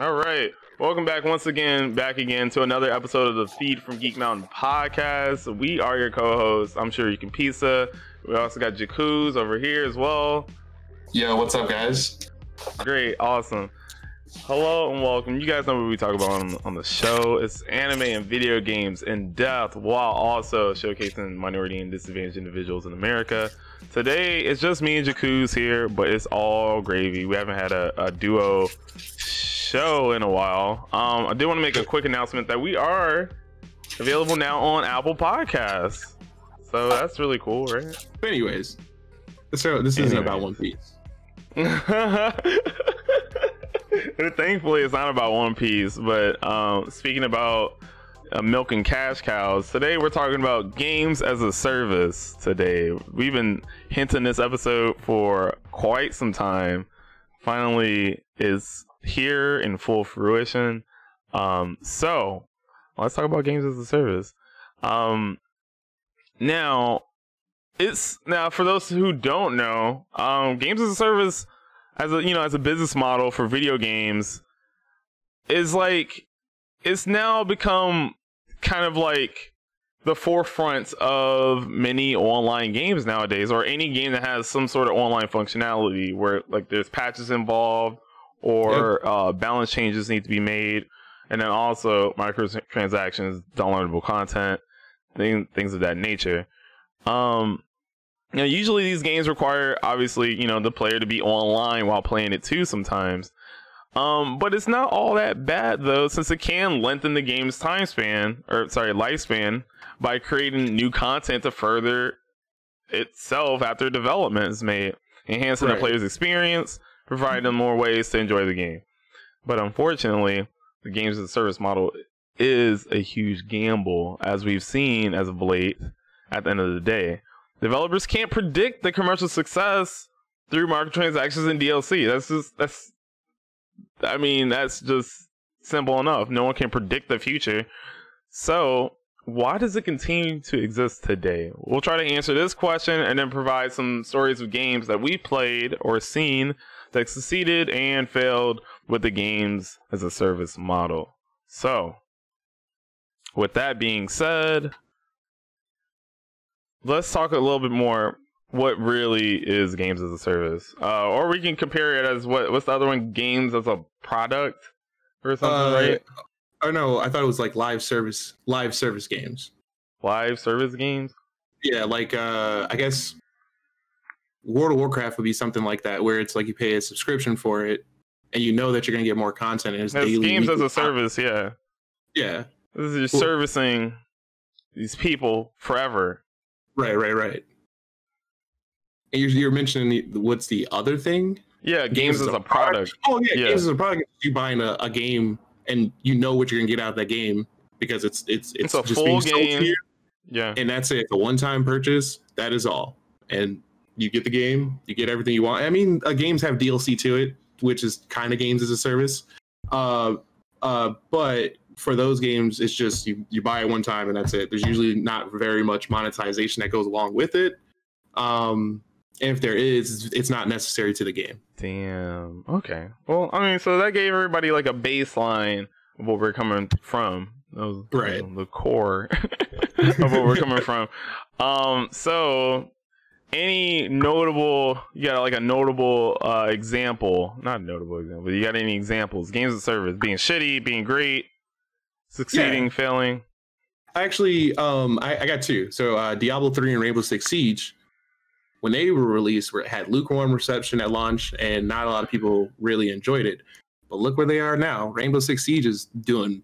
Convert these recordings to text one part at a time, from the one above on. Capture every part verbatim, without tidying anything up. All right, welcome back once again, back again to another episode of the Feed from Geek Mountain podcast. We are your co-hosts. I'm sure you can pizza. We also got Jacuzz over here as well. Yeah, what's up, guys? Great, awesome. Hello and welcome. You guys know what we talk about on, on the show. It's anime and video games in depth while also showcasing minority and disadvantaged individuals in America. Today it's just me and Jacuzz here, but it's all gravy. We haven't had a, a duo show in a while. um I did want to make a quick announcement that we are available now on Apple Podcasts, so that's really cool, right? But anyways, so this anyways. isn't about One Piece. Thankfully it's not about One Piece, but um speaking about uh, milk and cash cows, today we're talking about games as a service. Today we've been hinting this episode for quite some time. Finally is here in full fruition. Um so let's talk about games as a service. Um now it's now for those who don't know, um games as a service as a, you know, as a business model for video games is like, it's now become kind of like the forefront of many online games nowadays, or any game that has some sort of online functionality where like there's patches involved or yep. uh, balance changes need to be made. And then also microtransactions, downloadable content, thing, things of that nature. Um, Now, usually these games require, obviously, you know, the player to be online while playing it too sometimes. Um, but it's not all that bad, though, since it can lengthen the game's time span, or sorry, lifespan, by creating new content to further itself after development is made, enhancing right. the player's experience, providing them more ways to enjoy the game. But unfortunately, the games as a service model is a huge gamble, as we've seen as of late at the end of the day. Developers can't predict the commercial success through microtransactions and D L C. That's just, that's, I mean, that's just simple enough. No one can predict the future. So why does it continue to exist today? We'll try to answer this question and then provide some stories of games that we played or seen that succeeded and failed with the games as a service model. So with that being said, let's talk a little bit more what really is games as a service, uh, or we can compare it as what what's the other one, games as a product or something, uh, right? Oh no, I thought it was like live service, live service games. Live service games? Yeah, like uh, I guess World of Warcraft would be something like that, where it's like you pay a subscription for it, and you know that you're gonna get more content. And it's That's daily, games as a service, content. yeah, yeah. This is just cool. servicing these people forever. Right, right, right. And you're, you're mentioning the, what's the other thing? Yeah, games, games as a product. product. Oh, yeah, yeah, games as a product. You're buying a, a game, and you know what you're going to get out of that game because it's it's it's, it's a just full being game. Sold to you. Yeah. And that's it. It's a one-time purchase. That is all. And you get the game. You get everything you want. I mean, uh, games have D L C to it, which is kind of games as a service. Uh, uh, but... for those games, it's just you, you buy it one time and that's it. There's usually not very much monetization that goes along with it. Um, and if there is, it's not necessary to the game. Damn. Okay. Well, I mean, so that gave everybody like a baseline of what we're coming from. That was right. the core of what we're coming from. Um, so any notable, you got like a notable uh, example, not a notable example, but you got any examples? Games of service, being shitty, being great. Succeeding, yeah. failing. Actually, um, I, I got two. So uh, Diablo three and Rainbow Six Siege, when they were released, were, had lukewarm reception at launch, and not a lot of people really enjoyed it. But look where they are now. Rainbow Six Siege is doing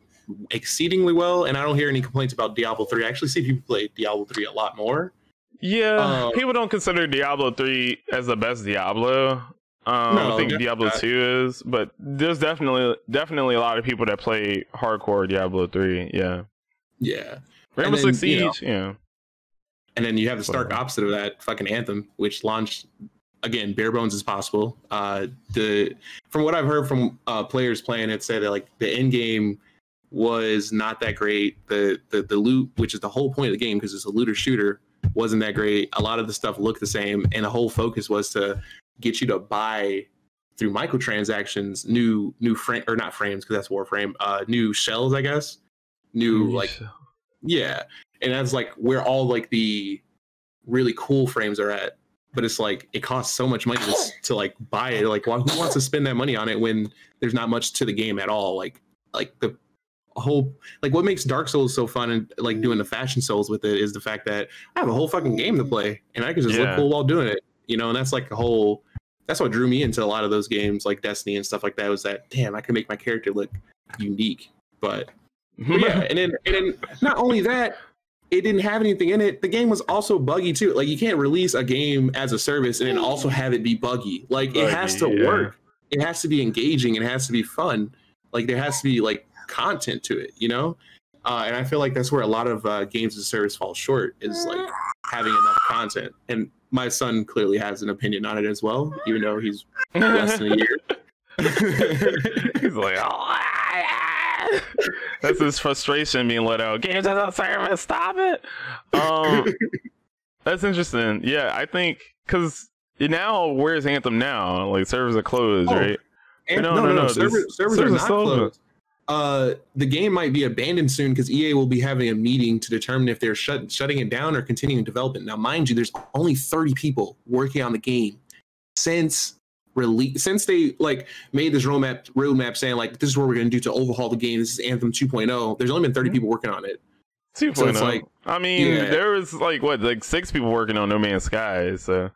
exceedingly well, and I don't hear any complaints about Diablo three. I actually see people play Diablo three a lot more. Yeah, um, people don't consider Diablo three as the best Diablo. Um, no, I think Diablo two is, but there's definitely definitely a lot of people that play hardcore Diablo three. Yeah, yeah. Rainbow Six Siege. You know, yeah. And then you have the stark Whatever. opposite of that, fucking Anthem, which launched again bare bones as possible. Uh, the from what I've heard from uh, players playing it, said that like the end game was not that great. The the the loot, which is the whole point of the game, because it's a looter shooter, wasn't that great. A lot of the stuff looked the same, and the whole focus was to get you to buy through microtransactions, new new frame or not frames because that's Warframe, uh, new shells, I guess, new Ooh, like, shell. yeah, and that's like where all like the really cool frames are at. But it's like it costs so much money to, to like buy it. Like, well, who wants to spend that money on it when there's not much to the game at all? Like, like the whole like what makes Dark Souls so fun and like doing the Fashion Souls with it is the fact that I have a whole fucking game to play and I can just yeah. look cool while doing it. You know, and that's like a whole. That's what drew me into a lot of those games, like Destiny and stuff like that. Was that damn? I can make my character look unique, but, but yeah. And then, and then not only that. It didn't have anything in it. The game was also buggy too. Like you can't release a game as a service and then also have it be buggy. Like buggy, it has to yeah. work. It has to be engaging. It has to be fun. Like there has to be like content to it, you know? Uh, and I feel like that's where a lot of uh, games as a service fall short is like having enough content. And my son clearly has an opinion on it as well, even though he's less than a year. He's like, oh. That's his frustration being let out. Games as a service, stop it. Um, that's interesting. Yeah, I think because now where's Anthem now? Like servers are closed, oh, right? An no, no, no. no, no. Server, servers, servers are not closed. closed. Uh, the game might be abandoned soon because E A will be having a meeting to determine if they're shut, shutting it down or continuing development. Now, mind you, there's only thirty people working on the game since. Release since they like made this roadmap roadmap saying like this is what we're going to do to overhaul the game. This is Anthem two point oh. There's only been thirty people working on it. two point oh. So it's like, I mean, yeah. there was like what like six people working on No Man's Sky. So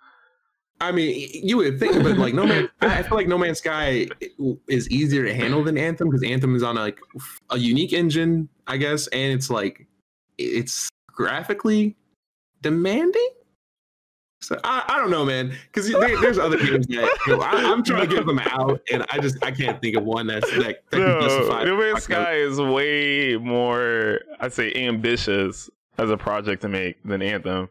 I mean, you would think, but like No Man, I feel like No Man's Sky is easier to handle than Anthem because Anthem is on like a unique engine, I guess, and it's like it's graphically demanding. So I, I don't know, man, because there's other games that you know, I, I'm trying to get them out, and I just I can't think of one that's that, that no, can justify. No Man's Sky is way more, I'd say, ambitious as a project to make than Anthem.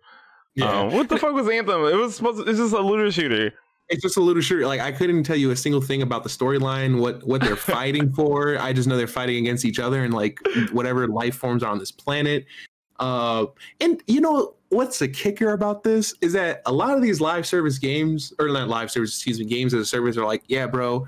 Yeah. Um, what the fuck was Anthem? It was supposed to, it's just a looter shooter. It's just a looter shooter. Like I couldn't tell you a single thing about the storyline, what what they're fighting for. I just know they're fighting against each other and like whatever life forms are on this planet. Uh, and you know. What's the kicker about this is that a lot of these live service games, or not live service, excuse me, games as a service are like, yeah, bro,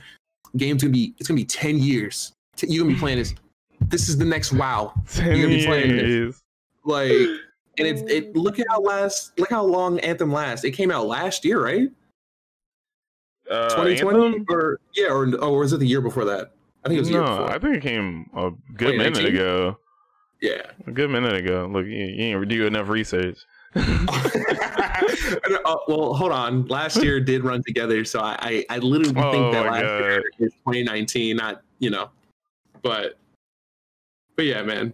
game's gonna be, it's gonna be ten years. You're gonna be playing this. This is the next WoW. You're gonna be playing this. Like, and it's it. Look at how last, look how long Anthem lasts. It came out last year, right? Uh, twenty twenty, Anthem? or yeah, or oh, or was it the year before that? I think it was. No, the year before. I think it came a good minute ago. Yeah, a good minute ago. Look, you, you ain't do enough research. uh, well, hold on. Last year did run together, so I, I, I literally oh think that last God. year is twenty nineteen. Not you know, but but yeah, man.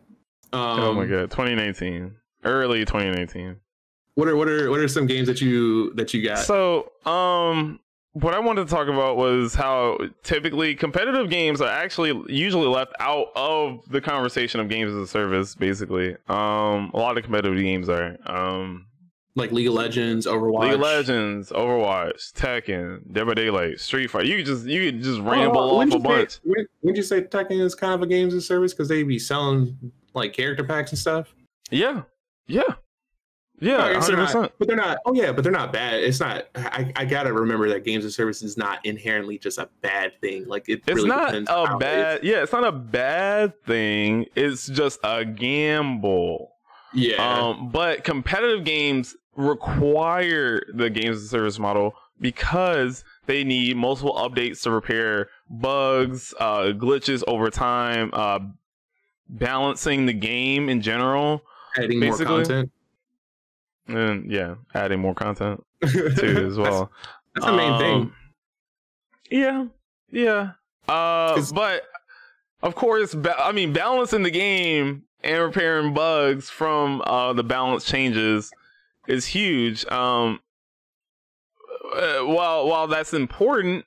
Um, oh my God, twenty nineteen, early twenty nineteen. What are what are what are some games that you that you got? So, um, what I wanted to talk about was how typically competitive games are actually usually left out of the conversation of games as a service, basically. Um, a lot of competitive games are. Um, like League of Legends, Overwatch. League of Legends, Overwatch, Tekken, Dead by Daylight, Street Fighter. You could just, you could just ramble oh, off a bunch. Would you say Tekken is kind of a games as a service because they be selling like character packs and stuff? Yeah, yeah. Yeah, no, I guess they're not, but they're not. Oh yeah, but they're not bad. It's not. I, I gotta remember that games and services is not inherently just a bad thing. Like it. It's really not a bad. It yeah, it's not a bad thing. It's just a gamble. Yeah. Um, but competitive games require the games and service model because they need multiple updates to repair bugs, uh, glitches over time, uh, balancing the game in general, adding basically. more content. And yeah, adding more content too as well. That's, that's the main um, thing. Yeah, yeah. Uh, but of course, I mean, balancing the game and repairing bugs from uh, the balance changes is huge. Um, while while that's important,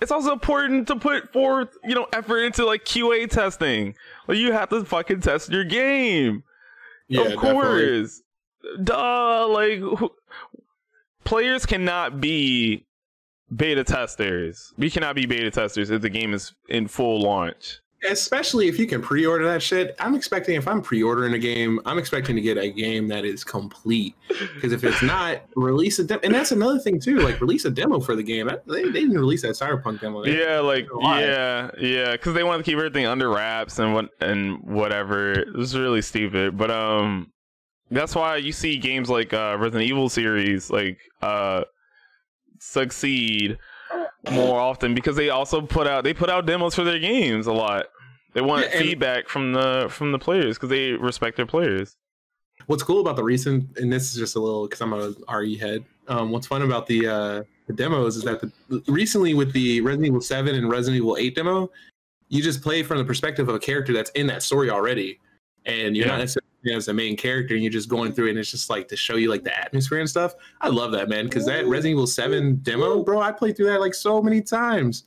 it's also important to put forth you know effort into like Q A testing. Like you have to fucking test your game. Yeah, of course. Definitely. Duh, like who, players cannot be beta testers. We cannot be beta testers if the game is in full launch. Especially if you can pre-order that shit. I'm expecting, if I'm pre-ordering a game, I'm expecting to get a game that is complete. Because if it's not, release a demo. And that's another thing too. Like, release a demo for the game. They, they didn't release that Cyberpunk demo. They yeah, like yeah, yeah. Because they wanted to keep everything under wraps and what and whatever. It was really stupid. But um, that's why you see games like uh, Resident Evil series like uh succeed more often, because they also put out they put out demos for their games a lot. They want yeah, feedback from the from the players, because they respect their players. What's cool about the recent, and this is just a little because I'm a R E head, um what's fun about the uh the demos is that the, recently with the Resident Evil seven and Resident Evil eight demo, you just play from the perspective of a character that's in that story already, and you're yeah. not necessarily as the main character, and you're just going through it, and it's just like to show you like the atmosphere and stuff. I love that, man, because that Resident Evil seven demo, bro, I played through that like so many times.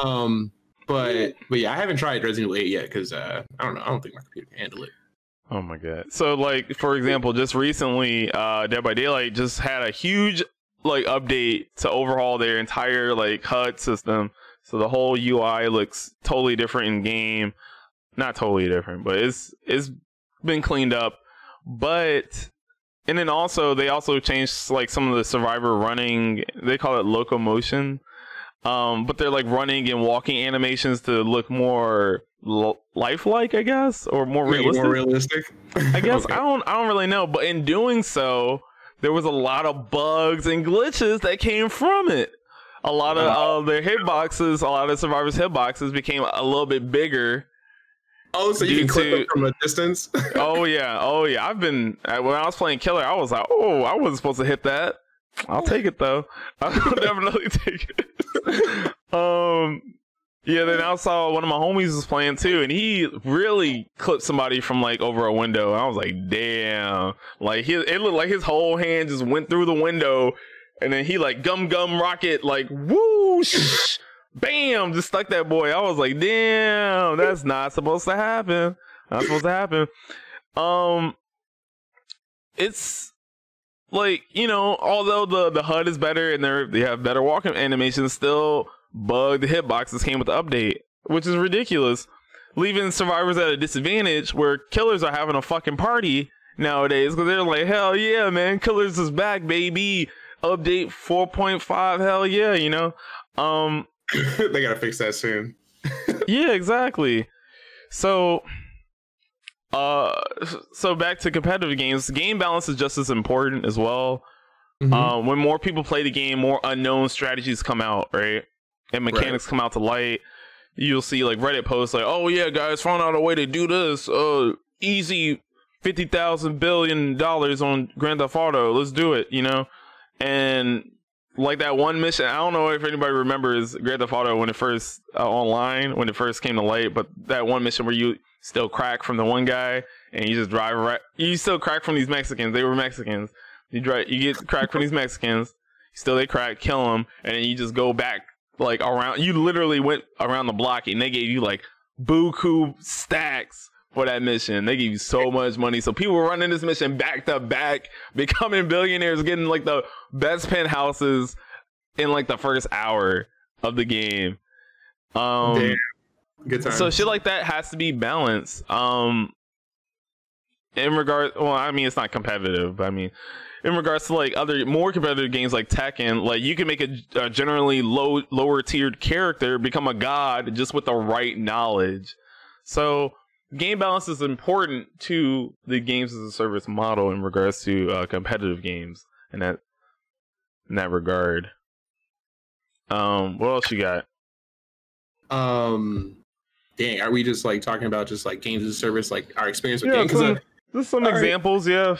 um but but yeah, I haven't tried Resident Evil eight yet, because uh I don't know, I don't think my computer can handle it. Oh my god. So like, for example, just recently uh Dead by Daylight just had a huge like update to overhaul their entire like H U D system, so the whole U I looks totally different in game. Not totally different, but it's it's been cleaned up. But and then also they also changed like some of the survivor running, they call it locomotion, um but they're like running and walking animations to look more lifelike, I guess, or more realistic, more realistic. I guess. Okay. I don't I don't really know, but in doing so there was a lot of bugs and glitches that came from it. A lot of uh, their hitboxes, a lot of survivors' hitboxes became a little bit bigger. Oh, so you can clip them from a distance? Oh, yeah. Oh, yeah. I've been... When I was playing Killer, I was like, oh, I wasn't supposed to hit that. I'll take it, though. I'll definitely take it. um, yeah, then I saw one of my homies was playing, too, and he really clipped somebody from, like, over a window. I was like, damn. Like, his, it looked like his whole hand just went through the window, and then he, like, gum-gum rocket, like, whoosh. Bam! Just stuck that boy. I was like, damn, that's not supposed to happen. Not supposed to happen. Um, it's like, you know, although the the H U D is better and they they have better walking animations, still bugged hitboxes came with the update, which is ridiculous, leaving survivors at a disadvantage where killers are having a fucking party nowadays, because they're like, hell yeah, man, killers is back, baby. Update four point five, hell yeah, you know. Um. They gotta fix that soon. Yeah, exactly. So uh so back to competitive games, game balance is just as important as well. Mm-hmm. Uh, when more people play the game, more unknown strategies come out, right? And mechanics right. come out to light. You'll see like Reddit posts like, oh yeah guys, found out a way to do this uh easy fifty thousand billion dollars on Grand Theft Auto, let's do it, you know. And like that one mission, I don't know if anybody remembers Grand Theft Auto when it first uh, online, when it first came to light, but that one mission where you still crack from the one guy and you just drive right, you still crack from these Mexicans. They were Mexicans. You drive, you get cracked from these Mexicans. Still, they crack, kill them, and then you just go back like around. You literally went around the block, and they gave you like buku stacks for that mission. They gave you so much money, so people were running this mission back to back, becoming billionaires, getting like the best penthouses in like the first hour of the game. Um Damn. Good time. So shit like that has to be balanced. Um in regard, well, I mean it's not competitive, but I mean in regards to like other more competitive games like Tekken, like you can make a, a generally low lower tiered character become a god just with the right knowledge. So game balance is important to the games as a service model in regards to uh, competitive games in that in that regard. Um, what else you got? Um, dang, are we just like talking about just like games as a service, like our experience with yeah, games? Some, I, there's some examples, right. yeah.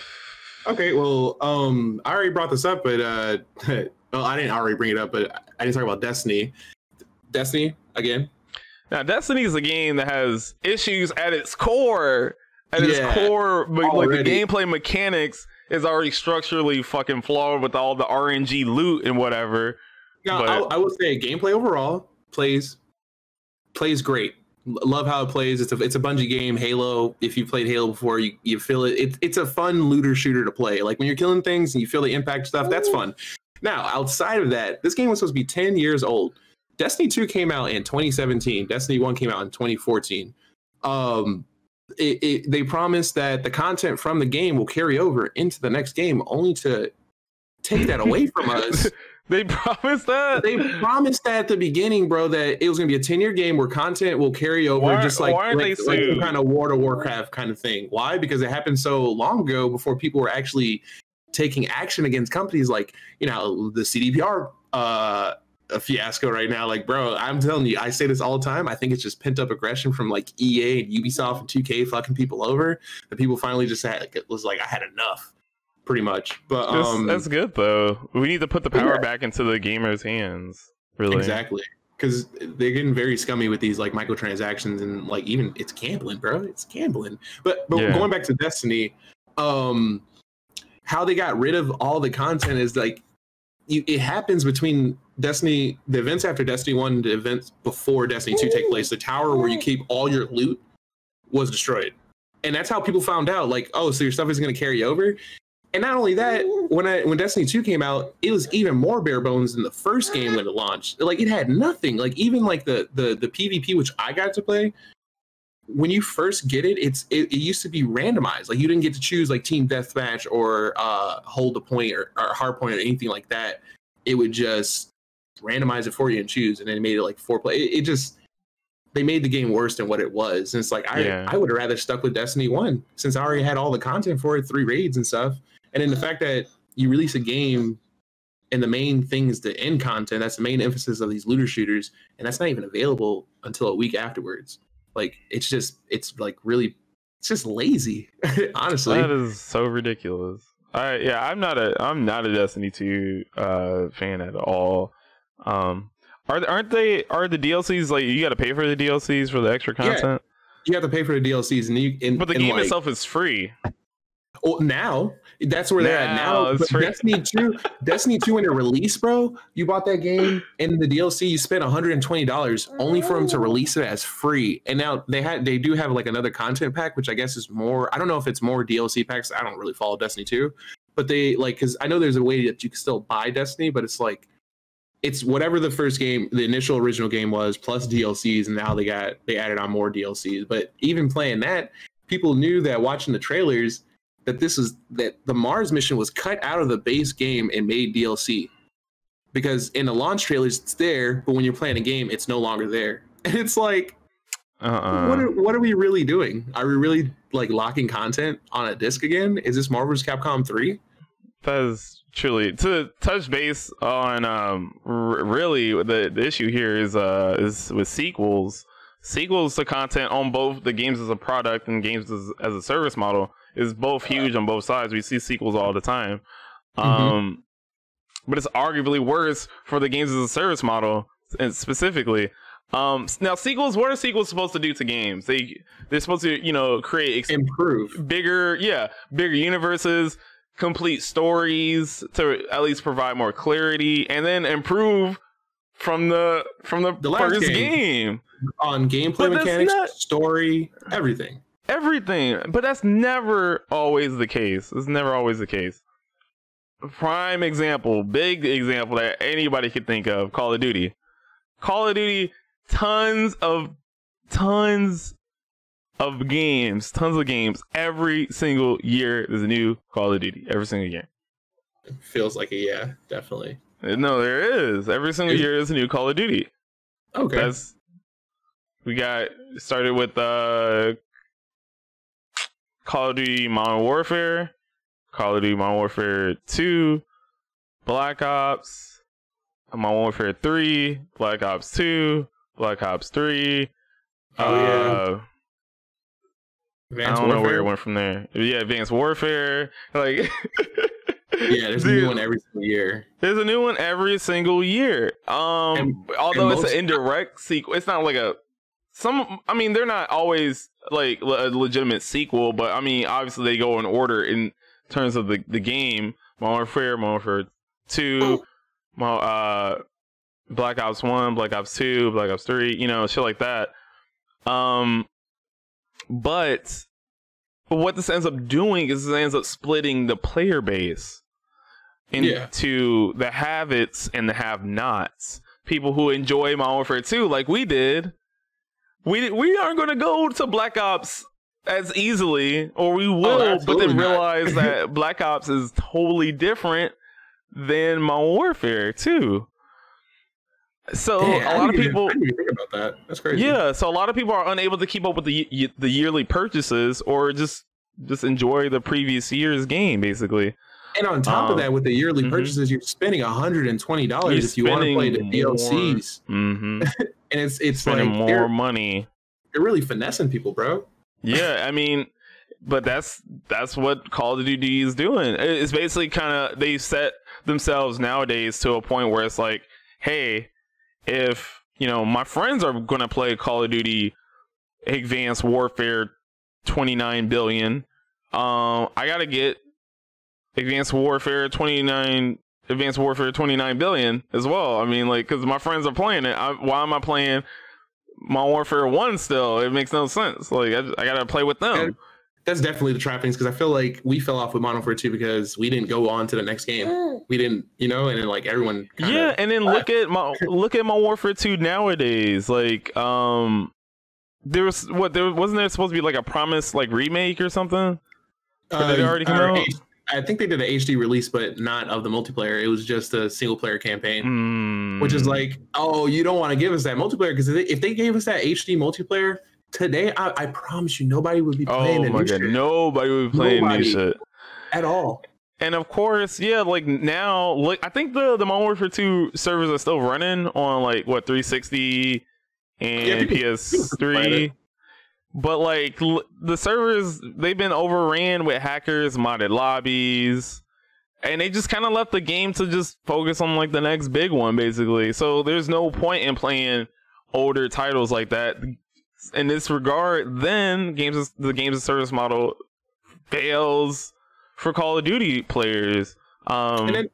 Okay, well, um, I already brought this up, but uh, well, I didn't already bring it up, but I didn't talk about Destiny. Destiny again. Now, Destiny is a game that has issues at its core. At yeah, its core, but already. Like the gameplay mechanics is already structurally fucking flawed with all the R N G loot and whatever. Now, but... I, I will say gameplay overall plays plays great. Love how it plays. It's a it's a Bungie game. Halo. If you played Halo before, you you feel it. It's it's a fun looter shooter to play. Like when you're killing things and you feel the impact stuff, that's fun. Now, outside of that, this game was supposed to be ten years old. Destiny two came out in twenty seventeen. Destiny one came out in twenty fourteen. Um, it, it, they promised that the content from the game will carry over into the next game, only to take that away from us. They promised that? They promised that at the beginning, bro, that it was going to be a ten-year game where content will carry over, why, just like, like, like some kind of World of Warcraft kind of thing. Why? Because it happened so long ago before people were actually taking action against companies like, you know, the C D P R uh, fiasco right now. Like, bro, I'm telling you, I say this all the time. I think it's just pent-up aggression from, like, E A and Ubisoft and two K fucking people over. The people finally just had, like, it was like, I had enough. Pretty much, but um, that's, that's good though. We need to put the power yeah. back into the gamers' hands, really. Exactly, because they're getting very scummy with these like microtransactions and like even it's gambling, bro. It's gambling. But but yeah. going back to Destiny, um, how they got rid of all the content is like you, it happens between Destiny, the events after Destiny one, the events before Destiny two take place. The tower where you keep all your loot was destroyed, and that's how people found out. Like, oh, so your stuff is going to carry over. And not only that, when I when Destiny two came out, it was even more bare bones than the first game when it launched. Like it had nothing. Like even like the the the PvP, which I got to play, when you first get it, it's it, it used to be randomized. Like you didn't get to choose like team deathmatch or uh, hold the point or, or hard point or anything like that. It would just randomize it for you and choose, and then it made it like four play. It, it just they made the game worse than what it was. And it's like I yeah. I would have rather stuck with Destiny one since I already had all the content for it, three raids and stuff. And then the fact that you release a game and the main thing is the end content, that's the main emphasis of these looter shooters, and that's not even available until a week afterwards. Like, it's just, it's like really, it's just lazy, honestly. That is so ridiculous. All right, yeah, I'm not a, I'm not a Destiny two uh, fan at all. Um, are, aren't they, are the D L Cs, like, you got to pay for the D L Cs for the extra content? Yeah, you have to pay for the D L Cs. And you, and, but the and game like, itself is free. Well, now that's where they're at now. Destiny two, Destiny two in a release, bro. You bought that game and the D L C. You spent one hundred twenty dollars only for them to release it as free. And now they had, they do have like another content pack, which I guess is more. I don't know if it's more D L C packs. I don't really follow Destiny two, but they like because I know there's a way that you can still buy Destiny, but it's like it's whatever the first game, the initial original game was, plus D L Cs, and now they got they added on more D L Cs. But even playing that, people knew that watching the trailers. That this is that the Mars mission was cut out of the base game and made D L C, because in the launch trailers it's there, but when you're playing a game, it's no longer there. And it's like, uh-uh. what are what are we really doing? Are we really like locking content on a disc again? Is this Marvel's Capcom three? That is truly to touch base on. Um, r really, the, the issue here is uh is with sequels, sequels to content on both the games as a product and games as, as a service model. Is both huge on both sides. We see sequels all the time. Um, mm-hmm. But it's arguably worse for the games as a service model, and specifically. Um, now, sequels, what are sequels supposed to do to games? They, they're supposed to, you know, create... Improve. Bigger, yeah, bigger universes, complete stories to at least provide more clarity, and then improve from the, from the, the first game. game. On gameplay mechanics, not... story, everything. Everything, but that's never always the case. It's never always the case. Prime example, big example that anybody could think of, Call of Duty. Call of Duty, tons of, tons of games, tons of games. Every single year, there's a new Call of Duty, every single year. It feels like a yeah, definitely. No, there is. Every single year, there's a new Call of Duty. Okay. That's, we got started with... Uh, Call of Duty Modern Warfare, Call of Duty Modern Warfare two, Black Ops, Modern Warfare three, Black Ops two, Black Ops three. Oh, yeah. Uh, Advanced I don't Warfare. know where it went from there. Yeah, Advanced Warfare. Like, yeah, there's a new one every single year. There's a new one every single year. Um, and, although and it's an indirect sequel, it's not like a some. I mean, they're not always. Like a legitimate sequel, but I mean, obviously they go in order in terms of the the game. Modern Warfare, Modern Warfare two, uh, Black Ops one, Black Ops two, Black Ops three, you know, shit like that. Um, but what this ends up doing is it ends up splitting the player base into yeah. the have-its and the have-nots. people who enjoy Modern Warfare two like we did, we we aren't going to go to Black Ops as easily, or we will, oh, but then realize that Black Ops is totally different than Modern Warfare two. So Damn, a lot of people even, I didn't even think about that. That's crazy. Yeah, so a lot of people are unable to keep up with the the yearly purchases, or just just enjoy the previous year's game, basically. And on top um, of that, with the yearly mm-hmm. purchases, you're spending one hundred twenty dollars if you want to play the D L Cs. Mm-hmm. And it's it's spending like more money. They're really finessing people, bro. Yeah, I mean, but that's that's what Call of Duty is doing. It's basically kind of, they set themselves nowadays to a point where it's like, hey, if you know my friends are going to play Call of Duty Advanced Warfare twenty-nine billion, um, I gotta get Advanced Warfare twenty-nine, Advanced Warfare twenty-nine billion as well. I mean, like, because my friends are playing it. I, why am I playing Modern Warfare one still? It makes no sense. Like, I, I gotta play with them. And that's definitely the trappings, because I feel like we fell off with Modern Warfare two because we didn't go on to the next game. We didn't, you know, and then like everyone. Yeah, and then left. look at my look at Modern Warfare two nowadays. Like, um, there was what there wasn't there supposed to be like a promised like remake or something? Or uh, did it already come out? H- I think they did an H D release, but not of the multiplayer. It was just a single player campaign, mm. which is like, oh, you don't want to give us that multiplayer, because if they gave us that H D multiplayer today, I, I promise you nobody would be playing. Oh my god, shit. Nobody would be playing nobody. New shit at all. And of course, yeah, like now, like I think the the Modern Warfare two servers are still running on like what three sixty and yeah, people, P S three. But like l- the servers, they've been overran with hackers, modded lobbies, and they just kind of left the game to just focus on like the next big one, basically. So there's no point in playing older titles like that. In this regard, then games is, the games of service model fails for Call of Duty players. Um, and then,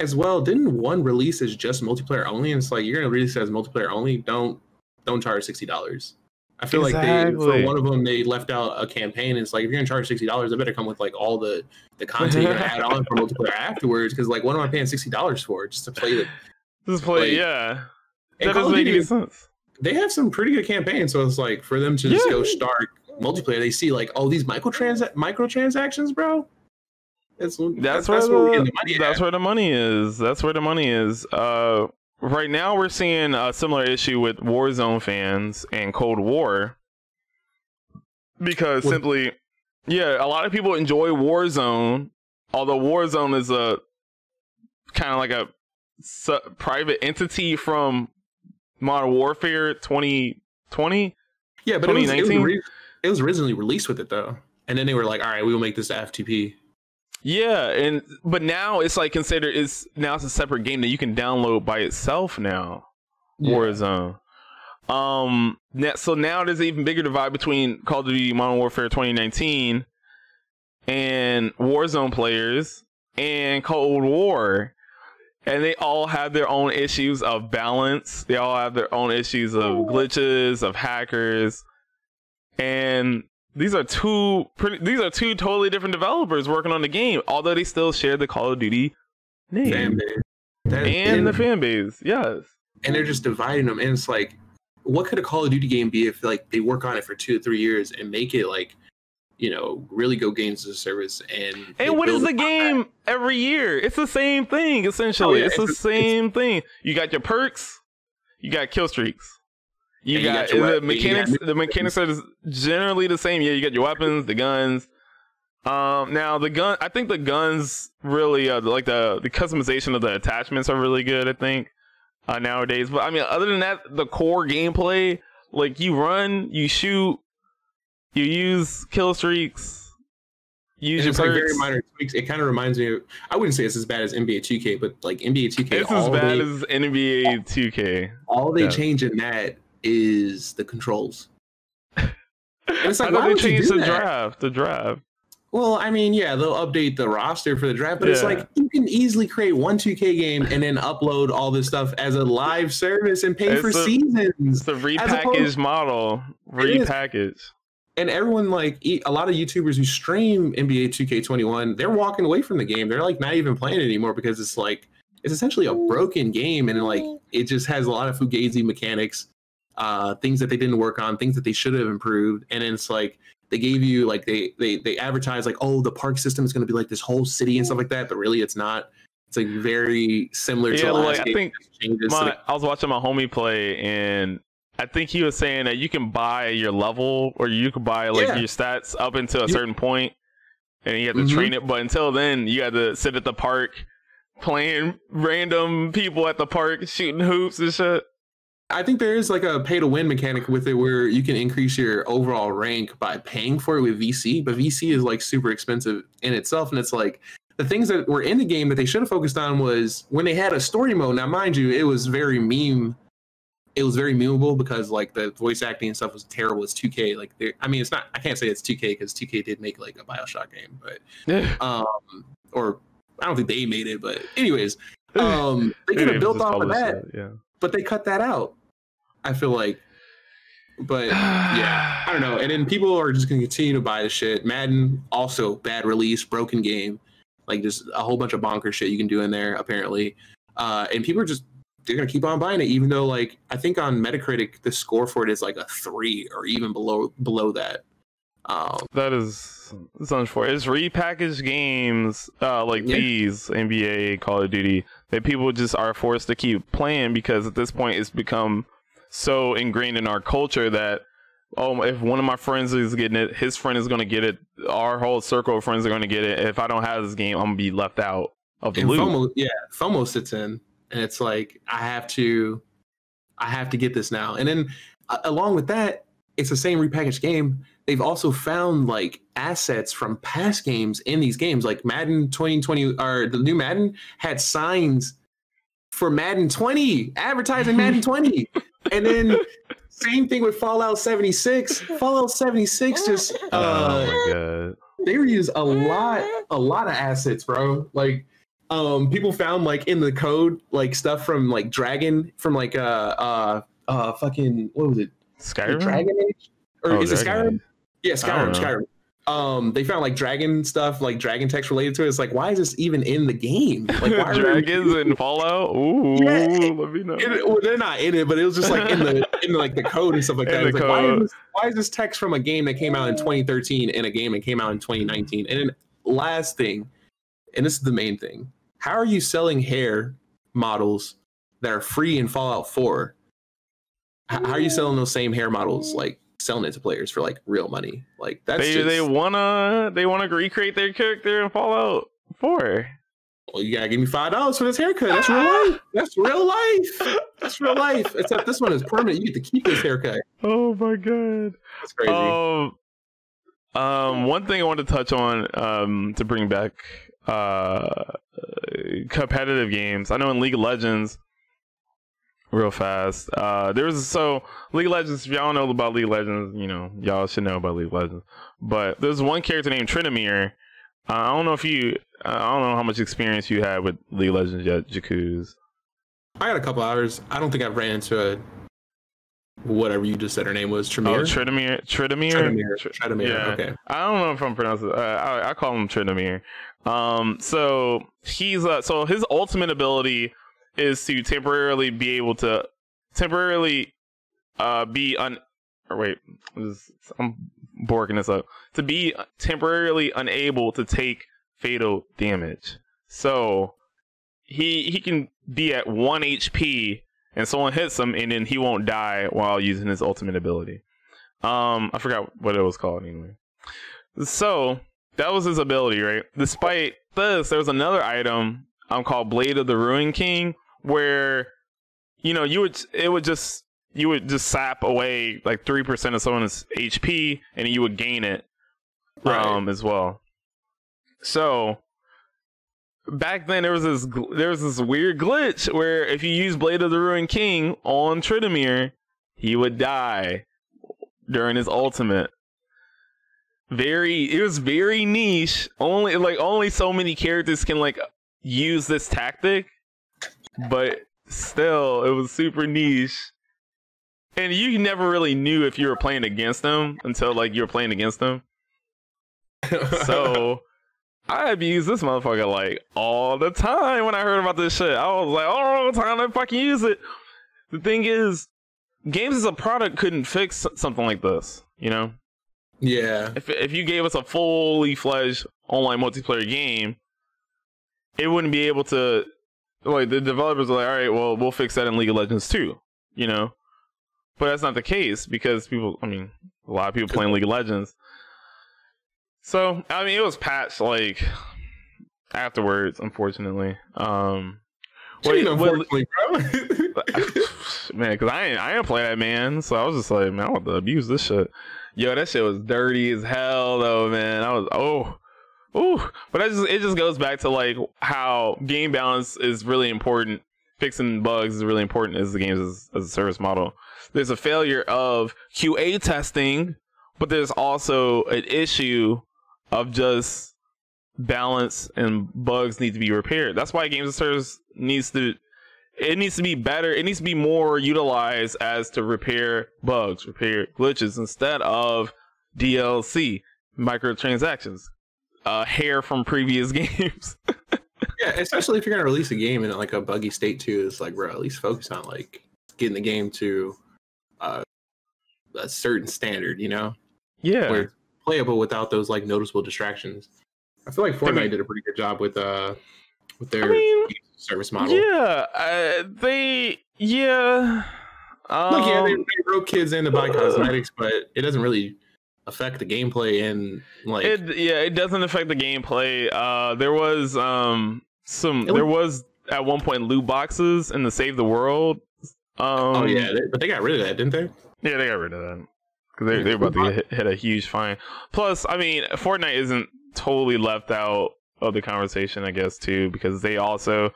as well, didn't one release as just multiplayer only? And it's like, you're gonna release it as multiplayer only. Don't don't charge sixty dollars. I feel exactly. like they, for one of them, they left out a campaign. And it's like, if you're gonna charge sixty dollars, it better come with like all the the content you're gonna add on for multiplayer afterwards. Because like, what am I paying sixty dollars for just to play the? Just play, like, yeah. That doesn't make any sense. They have some pretty good campaigns, so it's like for them to just yeah. go stark multiplayer. They see like, oh, these microtrans microtransactions, bro. That's that's, that's where that's the, where, the money that's where the money is. That's where the money is. Uh, right now we're seeing a similar issue with Warzone fans and Cold War, because well, simply, yeah, a lot of people enjoy Warzone. Although Warzone is a kind of like a su- private entity from Modern Warfare twenty twenty, yeah, but twenty nineteen. It, was, it, was, it was originally released with it though, and then they were like, all right, we will make this F T P. Yeah, and but now it's like considered it's now it's a separate game that you can download by itself now. Yeah. Warzone. Um, so now there's an even bigger divide between Call of Duty Modern Warfare twenty nineteen and Warzone players and Cold War. And they all have their own issues of balance. They all have their own issues of glitches, of hackers, and these are two pretty, these are two totally different developers working on the game. Although they still share the Call of Duty name fan base. and the fan base, yes. And they're just dividing them. And it's like, what could a Call of Duty game be if like they work on it for two or three years and make it like, you know, really go games as a service. And and what is the game every year? It's the same thing, essentially. Oh, yeah. It's, it's the same it's, thing. You got your perks, you got kill streaks. You, you got, got the weapon, mechanics. Got the mechanics are generally the same. Yeah, you got your weapons, the guns. Um, now the gun, I think the guns really uh, like the the customization of the attachments are really good, I think, uh, nowadays. But I mean, other than that, the core gameplay, like you run, you shoot. You use kill streaks. You use your it's perks. Like very minor tweaks. It kind of reminds me of, I wouldn't say it's as bad as N B A two K, but like N B A two K. It's as bad they, as N B A two K. All they yeah. change in that is the controls. And it's like, I why they change the that? draft? The draft. Well, I mean, yeah, they'll update the roster for the draft, but yeah. it's like you can easily create one two K game and then upload all this stuff as a live service and pay it's for a, seasons. It's the repackaged model. Repackaged. And everyone, like, eat, a lot of YouTubers who stream N B A two K twenty-one, they're walking away from the game. They're, like, not even playing it anymore because it's, like, it's essentially a broken game, and like it just has a lot of fugazi mechanics, uh, things that they didn't work on, things that they should have improved. And it's like they gave you like they they they advertise like, oh, the park system is going to be like this whole city and stuff like that, but really it's not. It's like very similar yeah, to like, I think my, to I was watching my homie play, and I think he was saying that you can buy your level, or you could buy like yeah. your stats up until a yeah. certain point, and you have to mm-hmm. train it. But until then, you have to sit at the park playing random people at the park, shooting hoops and shit. I think there is like a pay to win mechanic with it where you can increase your overall rank by paying for it with V C, but V C is like super expensive in itself. And it's like the things that were in the game that they should have focused on was when they had a story mode. Now, mind you, it was very meme. It was very memeable because like the voice acting and stuff was terrible. It's two K. Like, I mean, it's not, I can't say it's two K because two K did make like a Bioshock game, but, yeah. um, or I don't think they made it, but anyways, um, they could have built off of that, yeah. but they cut that out. I feel like, but yeah, I don't know. And then people are just going to continue to buy this shit. Madden, also bad release, broken game, like just a whole bunch of bonkers shit you can do in there apparently. Uh, and people are just, they're going to keep on buying it, even though, like, I think on Metacritic, the score for it is, like, a three or even below below that. Um, that is... It's unfortunate. It's repackaged games uh, like yeah. these, N B A, Call of Duty, that people just are forced to keep playing because at this point it's become so ingrained in our culture that, oh, if one of my friends is getting it, his friend is going to get it. Our whole circle of friends are going to get it. If I don't have this game, I'm going to be left out of the loop. FOMO, yeah, FOMO sits in. And it's like, I have to, I have to get this now. And then uh, along with that, it's the same repackaged game. They've also found like assets from past games in these games, like Madden twenty twenty or the new Madden had signs for Madden twenty, advertising Madden twenty. And then same thing with Fallout seventy-six. Fallout seventy-six just, uh, oh my God. They reuse a lot, a lot of assets, bro. Like, Um, people found like in the code like stuff from like Dragon from like uh uh uh fucking what was it Skyrim Dragon Age or oh, is it Dragon. Skyrim yeah Skyrim Skyrim um they found like Dragon stuff like Dragon text related to it. It's like, why is this even in the game? Like, why are dragons in Fallout? Ooh, yeah, it, let me know. It, well, they're not in it, but it was just like in the in like the code and stuff like that. It's like, why is this, why is this text from a game that came out in twenty thirteen and a game that came out in twenty nineteen? And then last thing, and this is the main thing. How are you selling hair models that are free in Fallout four? How are you selling those same hair models, like selling it to players for like real money? Like that's they just... they wanna they wanna recreate their character in Fallout four. Well, you gotta give me five dollars for this haircut. That's real life. That's real life. That's real life. Except this one is permanent. You get to keep this haircut. Oh my God, that's crazy. Um, um one thing I want to touch on um to bring back. Uh, competitive games. I know in League of Legends, real fast. Uh, there was so League of Legends. If y'all know about League of Legends, you know y'all should know about League of Legends. But there's one character named Tryndamere. Uh, I don't know if you. I don't know how much experience you had with League of Legends yet, Jacuzz. I got a couple hours. I don't think I've ran into a whatever you just said. Her name was Tryndamere. Oh, Tryndamere. Tryndamere. Tryndamere. Yeah. Okay. I don't know if I'm pronouncing. Uh, I I call him Tryndamere. Um, so he's, uh, so his ultimate ability is to temporarily be able to temporarily, uh, be un, or wait, this is, I'm borking this up, to be temporarily unable to take fatal damage. So he, he can be at one H P and someone hits him and then he won't die while using his ultimate ability. Um, I forgot what it was called anyway. So that was his ability, right? Despite this, there was another item um, called Blade of the Ruin King, where you know you would it would just you would just sap away like three percent of someone's H P, and you would gain it um, right. as well. So back then there was this there was this weird glitch where if you use Blade of the Ruin King on Tryndamere, he would die during his ultimate. Very, it was very niche. Only like only so many characters can like use this tactic, but still, it was super niche. And you never really knew if you were playing against them until like you were playing against them. So I abuse this motherfucker like all the time. When I heard about this shit, I was like, oh, time to fucking use it. The thing is, games as a product couldn't fix something like this, you know? Yeah. If, if you gave us a fully fledged online multiplayer game, it wouldn't be able to, like, the developers are like, all right, well, we'll fix that in League of Legends too, you know? But that's not the case because people, I mean, a lot of people playing League of Legends. So, I mean, it was patched, like, afterwards, unfortunately. Um, what, you know, what, unfortunately, bro. Man, because I ain't, I ain't play that, man. So I was just like, man, I want to abuse this shit. Yo, that shit was dirty as hell, though, man. I was, oh, ooh. But that just, it just goes back to, like, how game balance is really important. Fixing bugs is really important as the games as, as a service model. There's a failure of Q A testing, but there's also an issue of just balance, and bugs need to be repaired. That's why games of service needs to, it needs to be better. It needs to be more utilized as to repair bugs, repair glitches, instead of D L C, microtransactions, uh, hair from previous games. Yeah, especially if you're gonna release a game in like a buggy state too. It's like, bro, at least focus on like getting the game to uh, a certain standard, you know? Yeah, where it's playable without those like noticeable distractions. I feel like Fortnite I mean, did a pretty good job with uh with their I mean, service model. Yeah, uh, they yeah. Um, Look, yeah, they, they rope kids in to buy cosmetics, but it doesn't really affect the gameplay and like it. Yeah, it doesn't affect the gameplay. Uh, there was um some there was at one point loot boxes in the Save the World. Um, oh yeah, they, but they got rid of that, didn't they? Yeah, they got rid of that. Because they, they're about to get hit, hit a huge fine. Plus, I mean, Fortnite isn't totally left out of the conversation, I guess, too, because they also,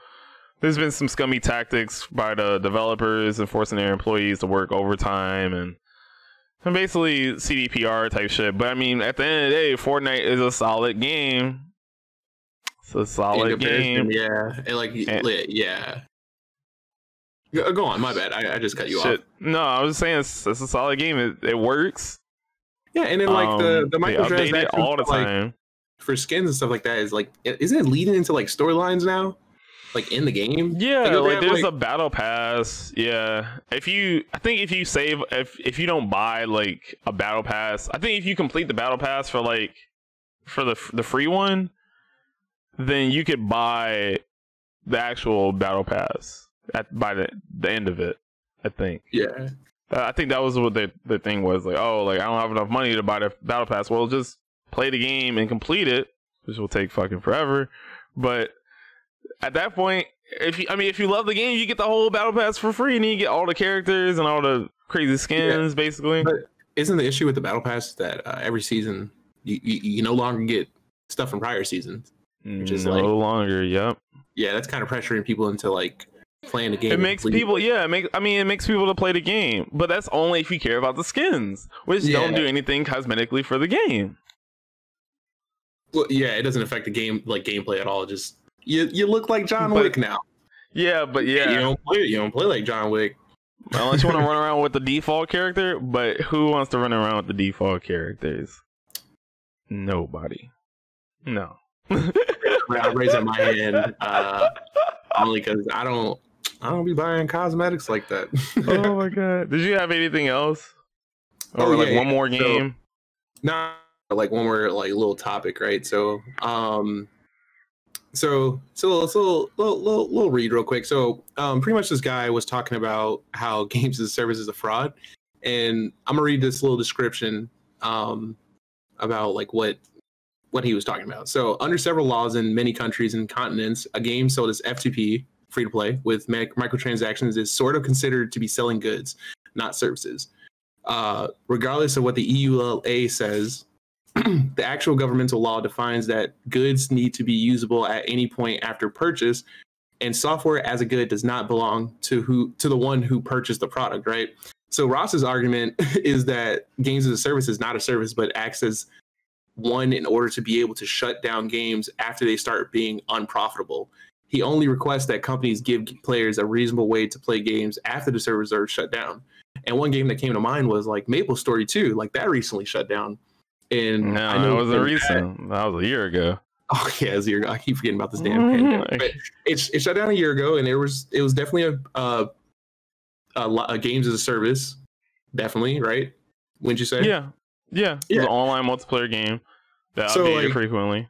there's been some scummy tactics by the developers and forcing their employees to work overtime and and basically C D P R type shit. But I mean, at the end of the day, Fortnite is a solid game. It's a solid game. Yeah, and like and, yeah. Go on, my bad. I, I just cut you shit. off. No, I was just saying it's, it's a solid game. It, it works. Yeah, and then like um, the the microtransactions all the time like, for skins and stuff like that is like, isn't it leading into like storylines now, like in the game? Yeah, like, like have, there's like, a battle pass. Yeah, if you, I think if you save, if if you don't buy like a battle pass, I think if you complete the battle pass for like for the the free one, then you could buy the actual battle pass at by the, the end of it, I think. Yeah, uh, I think that was what the the thing was, like, oh, like I don't have enough money to buy the battle pass. Well, just play the game and complete it, which will take fucking forever. But at that point, if you, I mean, if you love the game, you get the whole battle pass for free, and you get all the characters and all the crazy skins, yeah, basically. But isn't the issue with the battle pass that uh, every season you, you you no longer get stuff from prior seasons, which is no like, longer. Yep. Yeah, that's kind of pressuring people into like playing the game. It makes people, yeah, it makes, I mean, it makes people to play the game, but that's only if you care about the skins, which yeah. don't do anything cosmetically for the game. Well, yeah, it doesn't affect the game, like gameplay at all. It just you, you look like John but, Wick now. Yeah, but yeah, you don't play, you don't play like John Wick unless you want to run around with the default character. But who wants to run around with the default characters? Nobody. No. I'm raising my hand uh, only because I don't. I don't be buying cosmetics like that. Oh my god! Did you have anything else? Or oh, like yeah, one more game? So, nah, like one more like little topic, right? So, um, so so so little little, little read real quick. So, um, pretty much this guy was talking about how games as a service is a fraud, and I'm gonna read this little description, um, about like what. what he was talking about. So under several laws in many countries and continents, a game sold as F T P, free to play, with microtransactions is sort of considered to be selling goods, not services. Uh, regardless of what the E U L A says, the actual governmental law defines that goods need to be usable at any point after purchase, and software as a good does not belong to who to the one who purchased the product, right? So Ross's argument is that games as a service is not a service, but acts as one in order to be able to shut down games after they start being unprofitable. He only requests that companies give players a reasonable way to play games after the servers are shut down. And one game that came to mind was like MapleStory two, like that recently shut down. And no, I know that wasn't recent. That, that was a year ago. Oh yeah, zero. I keep forgetting about this damn pandemic. But it, it shut down a year ago, and there was it was definitely a uh a, a, a games as a service, definitely, right? Wouldn't you say? Yeah, yeah. yeah. It was an online multiplayer game that so, updated like, frequently.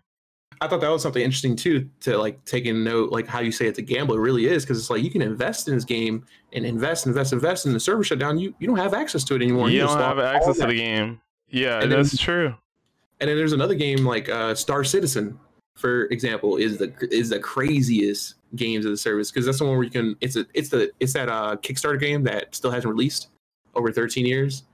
I thought that was something interesting too, to like take in note, like how you say it's a gamble. It really is, because it's like you can invest in this game and invest, invest, invest, and the server shut down. You you don't have access to it anymore. You, you don't have access to the game. Yeah, and that's then, true. And then there's another game like uh, Star Citizen, for example, is the is the craziest games of the service, because that's the one where you can. It's a it's the it's that uh, Kickstarter game that still hasn't released over thirteen years,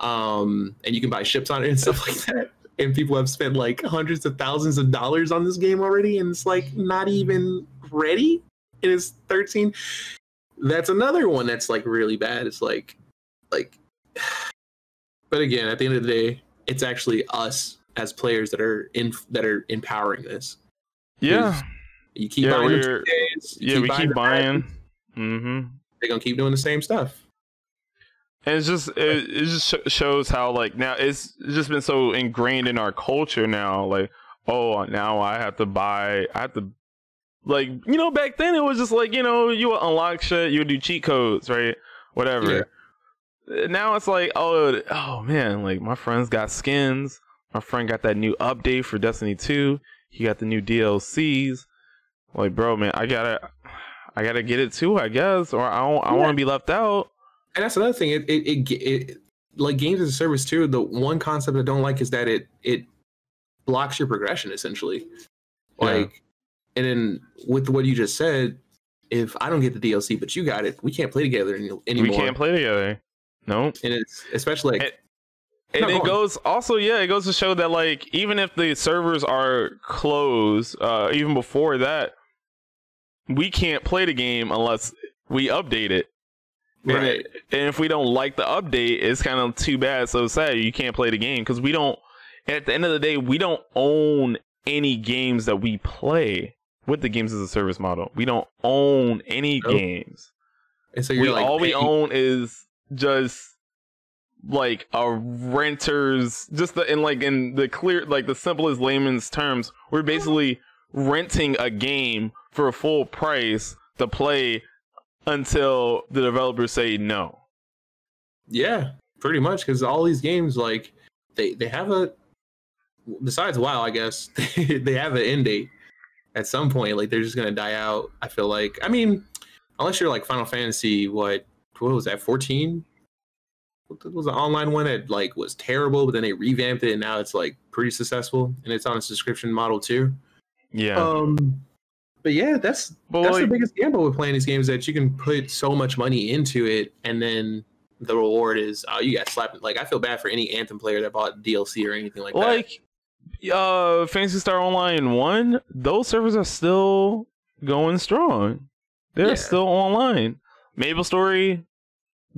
um, and you can buy ships on it and stuff like that. And people have spent like hundreds of thousands of dollars on this game already, and it's like not even ready. It is thirteen. That's another one that's like really bad. It's like, like, but again, at the end of the day, it's actually us as players that are in that are empowering this. Yeah, you keep yeah, buying. We're, days, you yeah, keep we buying keep buying. Mm-hmm. They're gonna keep doing the same stuff. And it's just it, it just shows how like now it's just been so ingrained in our culture now, like, oh, now I have to buy I have to like you know back then it was just like, you know, you would unlock shit, you would do cheat codes, right, whatever. Yeah. Now it's like, oh oh man, like my friend's got skins, my friend got that new update for Destiny two, he got the new D L Cs, like, bro, man, I gotta I gotta get it too, I guess, or I don't I yeah. want to be left out. And that's another thing. It it, it it like games as a service too. The one concept I don't like is that it it blocks your progression essentially. Like, yeah. And then with what you just said, if I don't get the D L C but you got it, we can't play together any, anymore. We can't play together. No. Nope. And it's especially like, and, and it goes also yeah. It goes to show that like even if the servers are closed, uh, even before that, we can't play the game unless we update it. And, right. it, and if we don't like the update, it's kind of too bad. So sad you can't play the game, because we don't. At the end of the day, we don't own any games that we play with the games as a service model. We don't own any nope. games, and so you're we, like, all we hey. own is just like a renter's. Just the in like in the clear like the simplest layman's terms, we're basically renting a game for a full price to play. Until the developers say no. Yeah, pretty much, because all these games, like, they they have a, besides WoW, I guess, they have an end date at some point. Like, they're just gonna die out, I feel like. I mean, unless you're like Final Fantasy, what what was that, fourteen? What was the online one that like was terrible, but then they revamped it and now it's like pretty successful, and it's on a subscription model too. Yeah. Um. But yeah, that's but that's like, the biggest gamble with playing these games, that you can put so much money into it, and then the reward is, oh, you got slapped. Like, I feel bad for any Anthem player that bought D L C or anything like, like that. Like, uh, Phantasy Star Online one, those servers are still going strong. They're yeah. still online. MapleStory,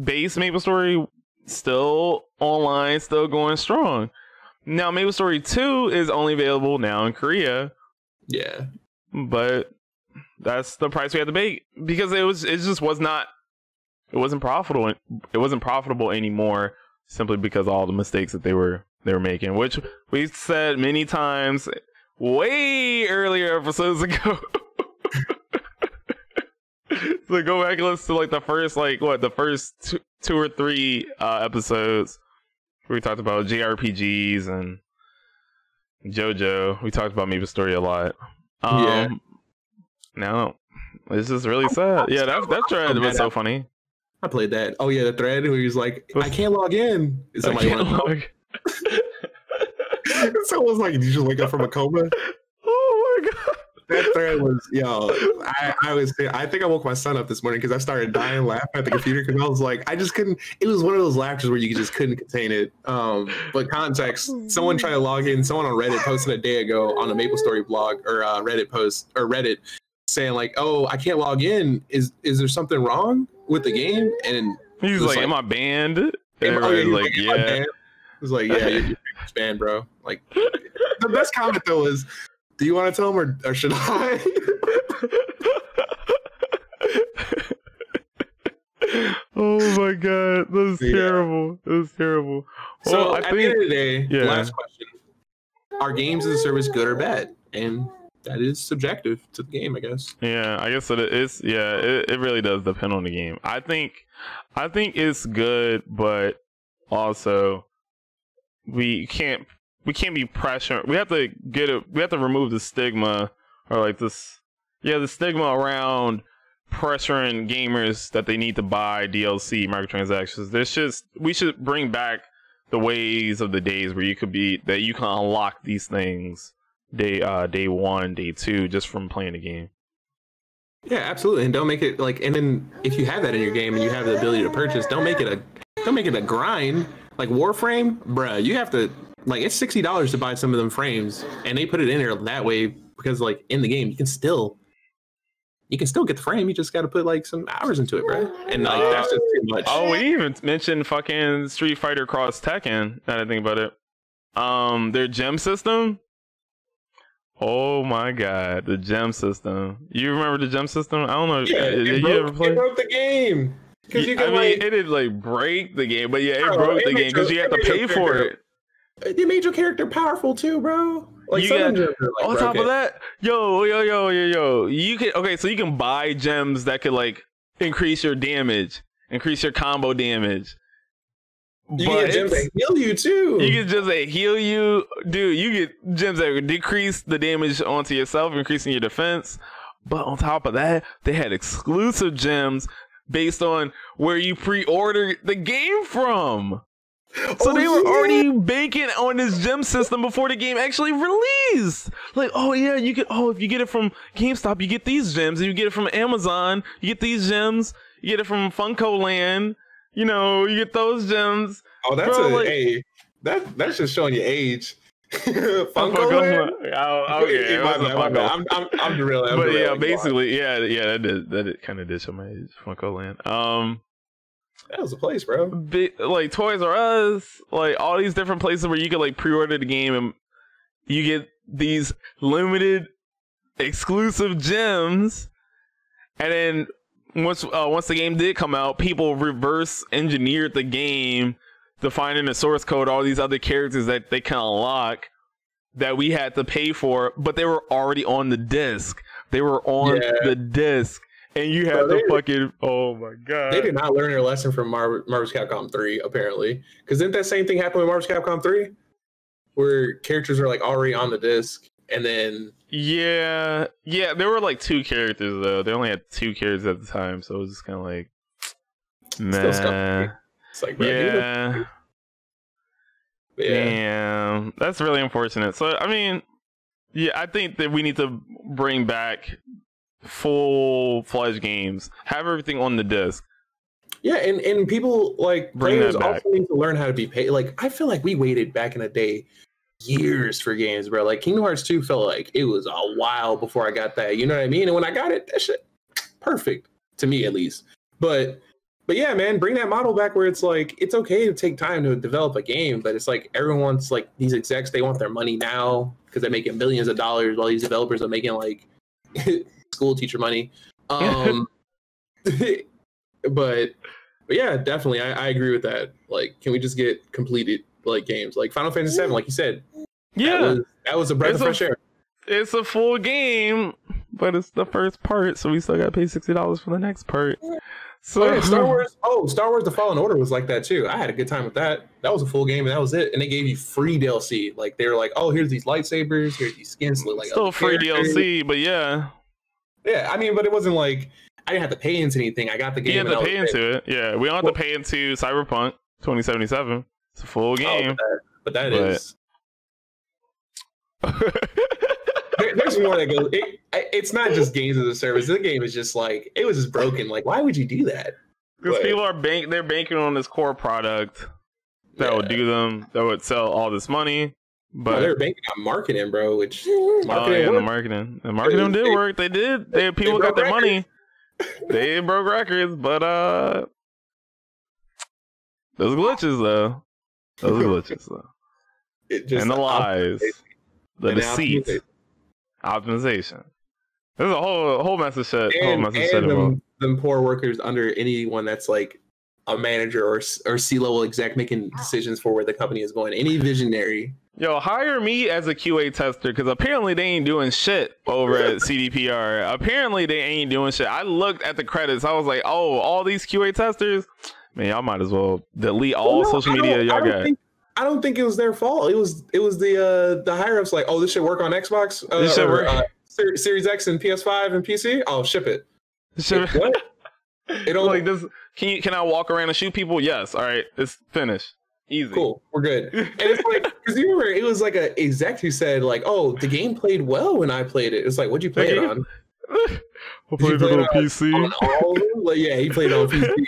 base MapleStory, still online, still going strong. Now, MapleStory two is only available now in Korea. Yeah. But that's the price we had to pay, because it was it just was not it wasn't profitable it wasn't profitable anymore, simply because of all the mistakes that they were they were making, which we said many times way earlier episodes ago. So go back and listen to like the first like what the first two, two or three uh, episodes where we talked about J R P Gs and JoJo. We talked about MapleStory a lot. Um, yeah. No, it's just really sad. Yeah, that that thread was so funny. I played that. Oh yeah, the thread where he was like, "I can't log in." Is somebody want to log? Someone's like, "Did you just wake up from a coma?" Oh my god, that thread was yo. I, I was. I think I woke my son up this morning because I started dying laughing at the computer, because I was like, I just couldn't. It was one of those laughters where you just couldn't contain it. Um, but context: someone tried to log in. Someone on Reddit posted a day ago on a MapleStory blog or uh, Reddit post or Reddit saying like, "Oh, I can't log in. Is is there something wrong with the game?" And he was like, like, "Am I banned?" Am Everybody's like, like, "Yeah." I was like, "Yeah, you're banned, bro." Like, the best comment though is, do you want to tell him, or, or should I? Oh my god, that was yeah. terrible. That was terrible. So well, I at think, the end of the day, yeah. last question: are games as a service good or bad? and that is subjective to the game, I guess. Yeah, I guess it is. Yeah, it, it really does depend on the game. I think, I think it's good, but also we can't we can't be pressured. We have to get it. We have to remove the stigma or like this. Yeah, the stigma around pressuring gamers that they need to buy D L C, microtransactions. There's just we should bring back the ways of the days where you could be that you can unlock these things day uh day one, day two, just from playing the game. Yeah, absolutely. And don't make it like, and then if you have that in your game and you have the ability to purchase, don't make it a don't make it a grind. Like Warframe, bruh, you have to like it's sixty dollars to buy some of them frames, and they put it in there that way because like in the game you can still You can still get the frame. You just got to put like some hours into it, bro. And like uh, that's just too much. Oh, we even mentioned fucking Street Fighter cross Tekken. Now that I think about it, um, their gem system. Oh my god, the gem system. You remember the gem system? I don't know. Yeah, did it broke, you ever play? It broke the game. Because you, you could, I mean, like, it did like break the game, but yeah, it bro, broke it the game because you had to pay for it. It made your character powerful too, bro. Like you got, are, like, on top it. of that, yo, yo, yo, yo, yo, you can okay, so you can buy gems that could like increase your damage, increase your combo damage. You but get gems that heal you too. You get gems that heal you, dude. You get gems that decrease the damage onto yourself, increasing your defense. But on top of that, they had exclusive gems based on where you pre-order the game from. So oh, they were yeah. already banking on this gem system before the game actually released. Like, oh yeah, you get oh if you get it from GameStop, you get these gems. If you get it from Amazon, you get these gems. You get it from Funko Land, you know, you get those gems. Oh, that's Bro, a like, hey, that that's just showing your age. Funko, Funko Land. Oh, okay, my bad, my bad. I'm I'm I'm the real. I'm but the real yeah, basically, yeah, yeah, that did, that kind of did show my age. Funko Land. Um. That was a place, bro. Be, like Toys R Us, like all these different places where you could like pre-order the game and you get these limited, exclusive gems. And then once uh, once the game did come out, people reverse engineered the game to find in the source code all these other characters that they can unlock that we had to pay for, but they were already on the disc. They were on yeah. the disc. And you had the fucking oh my god! They did not learn their lesson from Mar Marvel's Capcom three apparently, because didn't that same thing happen with Marvel's Capcom three, where characters are like already on the disc, and then yeah, yeah, there were like two characters though. They only had two characters at the time, so it was just kind of like, man, it's like bro, yeah, yeah, damn, that's really unfortunate. So I mean, yeah, I think that we need to bring back full-fledged games, have everything on the disc. Yeah, and and people like Bring players also need to learn how to be paid. Like I feel like we waited back in the day years for games, bro. Like Kingdom Hearts two felt like it was a while before I got that. You know what I mean? And when I got it, that shit perfect to me at least. But but yeah, man, bring that model back where it's like it's okay to take time to develop a game, but it's like everyone's like these execs, they want their money now because they're making billions of dollars while these developers are making like school teacher money. Um but, but yeah, definitely I, I agree with that. Like, can we just get completed like games like Final Fantasy seven, like you said? Yeah, that was, that was a breath it's of fresh a, air. It's a full game, but it's the first part, so we still gotta pay sixty dollars for the next part. So oh, yeah, Star Wars oh Star Wars The Fallen Order was like that too. I had a good time with that. That was a full game and that was it. And they gave you free D L C. Like they were like, oh, here's these lightsabers, here's these skins. Look like still free characters. D L C, but yeah. Yeah, I mean, but it wasn't like I didn't have to pay into anything. I got the game. You had to pay into it. Yeah, we don't have well, to pay into Cyberpunk twenty seventy-seven. It's a full game. Oh, but that, but that but... is. there, there's more that goes. It, it's not just games as a service. The game is just like it was just broken. Like, why would you do that? Because people are bank. They're banking on this core product that yeah. would do them. That would sell all this money. But no, they were banking on marketing, bro. Which marketing oh yeah, the marketing, the marketing did work. They did. They people got their money. They broke records, but uh, those glitches though, those glitches though, it just, and the lies, the deceit, optimization. There's a whole whole mess of shit. Whole mess of shit. Them poor workers under anyone that's like a manager or or C-level exec making decisions for where the company is going. Any visionary. Yo, hire me as a Q A tester, because apparently they ain't doing shit over at C D P R. Apparently they ain't doing shit. I looked at the credits. I was like, oh, all these Q A testers? Man, y'all might as well delete all well, no, social media y'all got. Think, I don't think it was their fault. It was it was the uh, the higher-ups like, oh, this should work on Xbox, uh, this should or, work. Uh, Series X and P S five and P C? Oh, ship it. Ship it. What? It only like this. Can you? Can I walk around and shoot people? Yes. All right. It's finished. Easy. Cool. We're good. And it's like, because you remember, it was like a exec who said like, "Oh, the game played well when I played it." It's like, what'd you play the it game? on? I played it on, on P C. On all like, yeah, he played it on P C.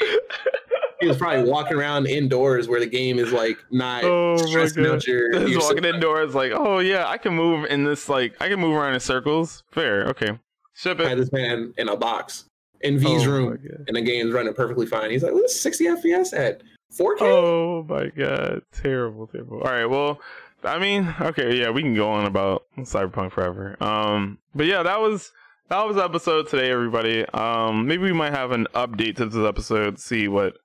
He was probably walking around indoors where the game is like not. Oh stressing my god! Your, He's your walking system. indoors like, oh yeah, I can move in this like I can move around in circles. Fair. Okay. Ship it. I had this man in a box. In V's oh room, and the game's running perfectly fine. He's like, "What is sixty F P S at four K?" Oh my god, terrible, terrible. All right, well, I mean, okay, yeah, we can go on about Cyberpunk forever. Um, but yeah, that was that was the episode today, everybody. Um, maybe we might have an update to this episode, see what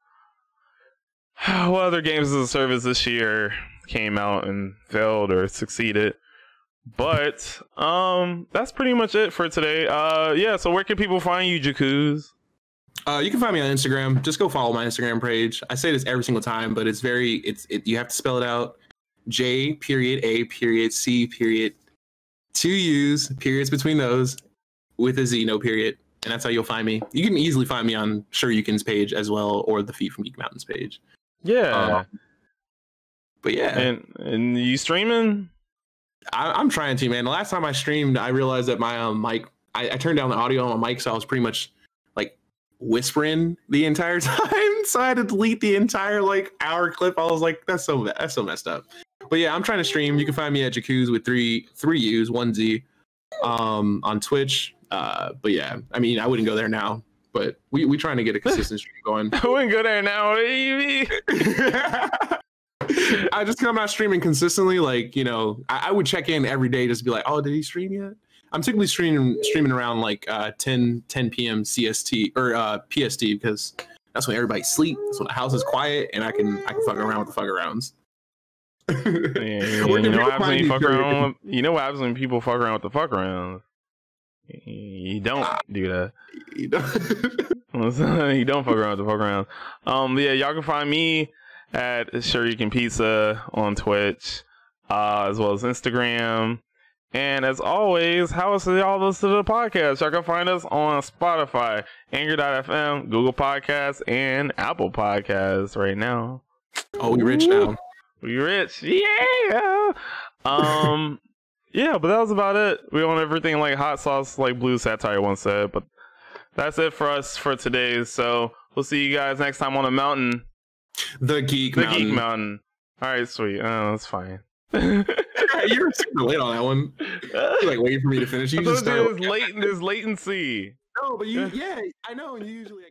what other games as a service this year came out and failed or succeeded. But um that's pretty much it for today. Uh yeah, so where can people find you, Jacuzz? Uh you can find me on Instagram. Just go follow my Instagram page. I say this every single time, but it's very it's it you have to spell it out. J period A period C period two U's periods between those with a Z, no period. And that's how you'll find me. You can easily find me on Shoryuken's page as well, or the Feed from Geek Mountain's page. Yeah. Uh, but yeah. And and you streaming? I, I'm trying to, man. The last time I streamed, I realized that my um, mic, I, I turned down the audio on my mic, so I was pretty much like whispering the entire time. So I had to delete the entire like hour clip. I was like, that's so that's so messed up. But yeah, I'm trying to stream. You can find me at Jacuzz with three three U's, one Z, um, on Twitch. Uh, but yeah, I mean, I wouldn't go there now. But we we trying to get a consistent stream going. I wouldn't go there now. What do you mean? I just I'm not streaming consistently. Like, you know, I, I would check in every day just to be like, oh, did he stream yet? I'm typically streaming streaming around like uh, ten ten p m C S T or uh, P S T, because that's when everybody sleep. That's when the house is quiet, and I can I can fuck around with the fuck arounds. yeah, yeah, you, know what when you, fuck around with, you know what happens when people fuck around with the fuck around? You don't ah, do that. You don't. You don't fuck around with the fuck around. Um, yeah, y'all can find me at Shoryuken Pizza on Twitch, uh, as well as Instagram. And as always, how else do y'all listen to the podcast? Y'all can find us on Spotify, Anchor dot F M, Google Podcasts, and Apple Podcasts right now. Oh, we rich now. We rich. Yeah. Um, yeah, but that was about it. We own everything like hot sauce, like Blue Satire once said. But that's it for us for today. So we'll see you guys next time on the mountain. The Geek the Mountain. The Geek Mountain. All right, sweet. Oh, that's fine. You were super late on that one. You're like waiting for me to finish. You just started. There's latency. No, but you, yeah, I know. You usually.